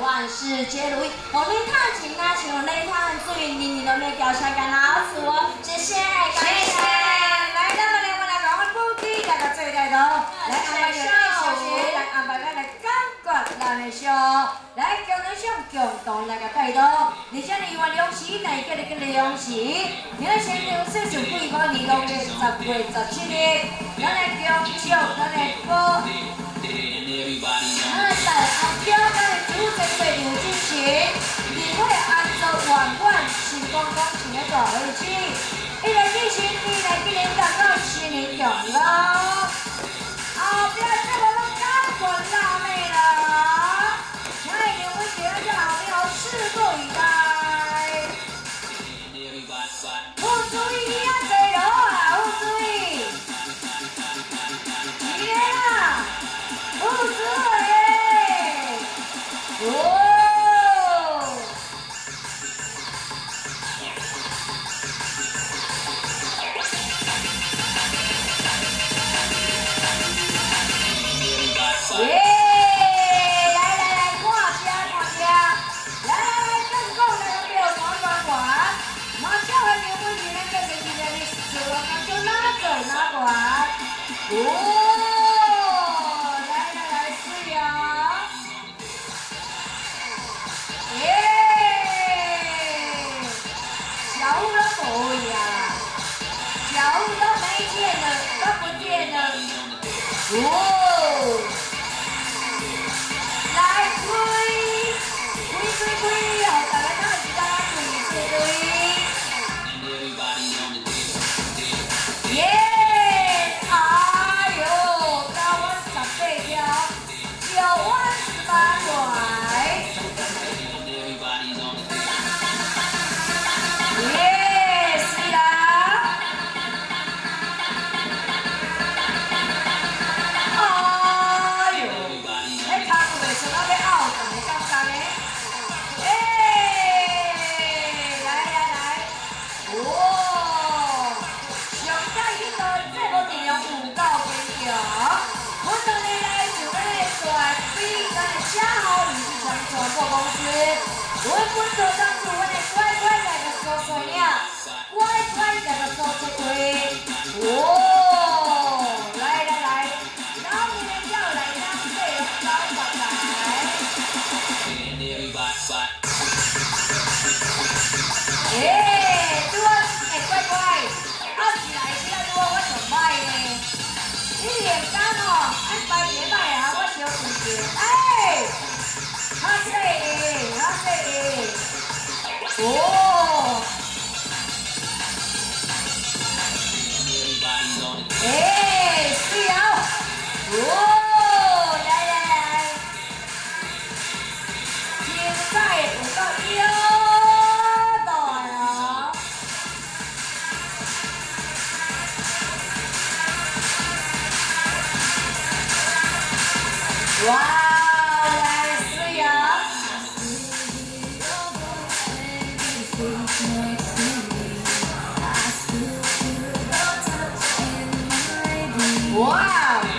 万事皆如意。我们探亲啊，请我们探最你都没表现干老鼠哦，谢谢，感谢。来，咱们来，我来讲，我不给大家做带头，来，安排点小事，来安排咱的感觉，咱的笑，来叫人想共同来个带头。你像你玩粮食，哪一个那个粮食？你那些粮食就不一个，你农历10月17日，咱来表彰，咱来播。 Wow!